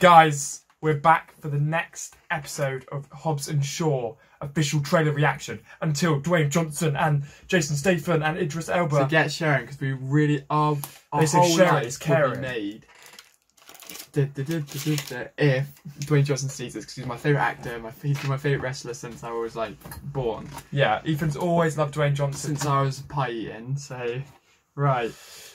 Guys, we're back for the next episode of Hobbs and Shaw official trailer reaction until Dwayne Johnson and Jason Statham and Idris Elba. So get sharing because we really are. They say sharing is caring. Made. If Dwayne Johnson sees this, because he's my favourite actor, he's been my favourite wrestler since I was like born. Yeah, Ethan's always loved Dwayne Johnson since I was pie eating. So right,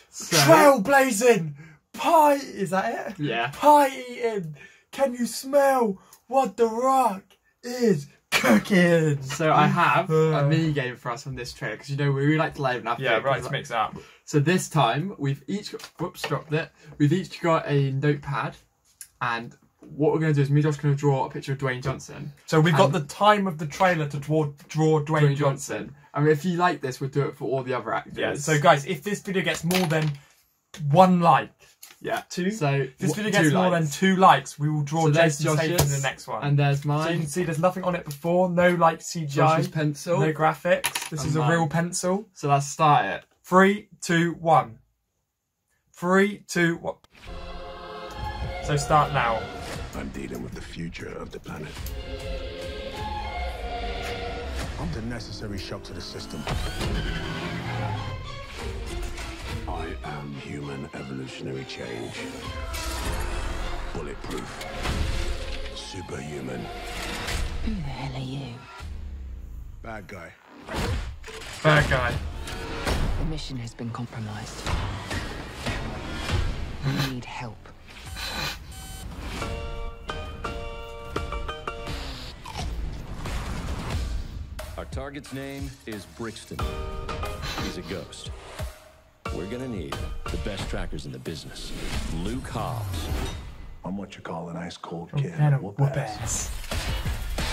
so, trailblazing pie. Is that it? Yeah, pie eating. Can you smell what The Rock is cooking? So I have a mini game for us from this trailer because you know we like to liven up. Yeah, right. Let's mix it up. So this time we've each We've each got a notepad, and what we're going to do is me and Josh are going to draw a picture of Dwayne Johnson. So we've got the time of the trailer to draw Dwayne Johnson. I mean, if you like this, we'll do it for all the other actors. Yeah. So guys, if this video gets more than one like. Yeah. Two. So if this video gets more than 2 likes, we will draw Jason Statham in the next one. And there's mine. So you can see there's nothing on it before. No like CGI. Josh's pencil. No graphics. This is a real pencil. So let's start it. 3, 2, 1. 3, 2, 1. So start now. I'm dealing with the future of the planet. I'm the necessary shock to the system. I am human evolutionary change. Bulletproof. Superhuman. Who the hell are you? Bad guy. Bad guy. The mission has been compromised. We need help. Our target's name is Brixton. He's a ghost. We're gonna need the best trackers in the business. Luke Hobbs. I'm what you call an ice cold kid. Whoop ass.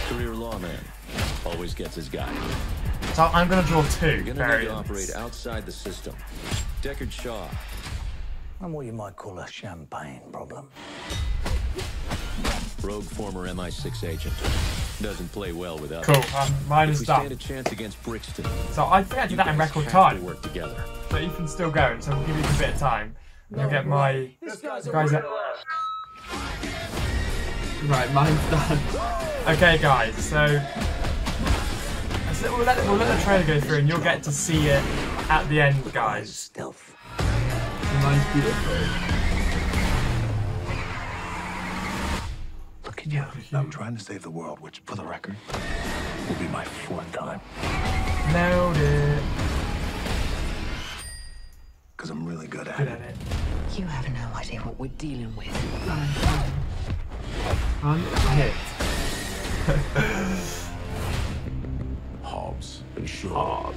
Career lawman. Always gets his guy. So I'm gonna draw 2. You're gonna need to operate outside the system. Deckard Shaw. I'm what you might call a champagne problem. Rogue former MI6 agent. Doesn't play well with others. Cool. Mine is done. Stand a chance against Brixton. So I think I did that in record time. Work together. But Ethan's still going, so we'll give you a bit of time. And you'll get my guys. Right, mine's done. Okay, guys. So we'll let the trailer go through, and you'll get to see it at the end, guys. Stealth. Mine's beautiful. Yeah, I'm trying to save the world, which, for the record, will be my 4th time. Nailed it. Because I'm really good at it. You have no idea what we're dealing with. I'm hit. Hobbs and Shaw.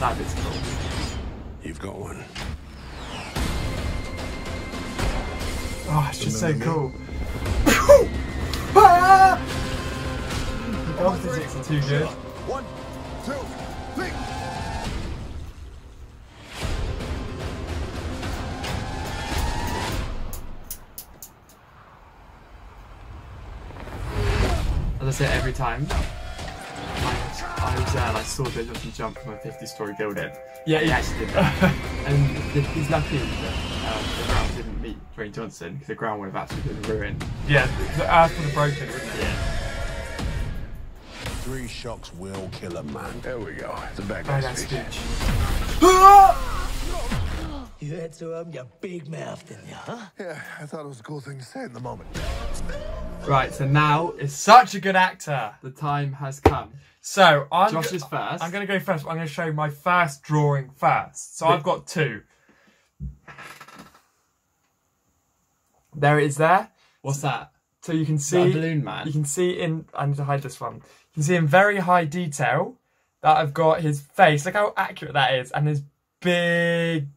That is cool. You've got one. Oh, it's just so cool. Ah! The golf physics are too good. 1, 2, 3. As I say every time. I was there and I saw Dwayne Johnson jump from a 50-story building. Yeah, he actually did that. And he's lucky that the ground didn't meet Dwayne Johnson because the ground would have absolutely been ruined. Yeah, the earth would have broken, wouldn't it? Yeah. 3 shocks will kill a man. There we go. It's a bad guy speech. You had to open your big mouth, didn't you, huh? Yeah, I thought it was a cool thing to say at the moment. Right, so now is such a good actor. The time has come. So Josh is first. I'm going to go first. But I'm going to show my first drawing first. So I've got 2. There it is. There. What's that? So you can see balloon man. You can see in. I need to hide this one. You can see in very high detail that I've got his face. Look how accurate that is, and his big.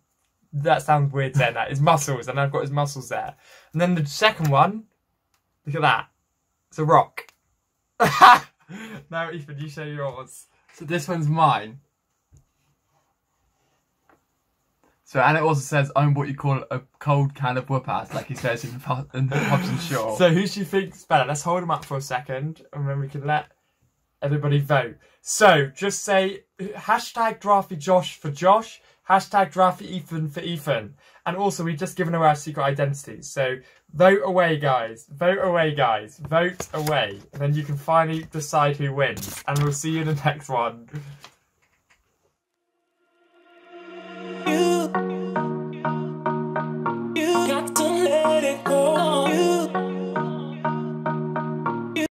That sounds weird saying that. His muscles, and I've got his muscles there. And then the second one. Look at that. It's a rock. Now, Ethan, you show yours. So this one's mine. So, and it also says, I'm what you call a cold can of whoop-ass, like he says in Hobbs and Shaw. So who do you think's better? Let's hold him up for a second, and then we can let everybody vote. So, just say hashtag GiraffeyJosh for Josh, hashtag GiraffeyEthan for Ethan. And also, we've just given away our secret identities. So vote away, guys. Vote away, guys. Vote away. And then you can finally decide who wins. And we'll see you in the next one.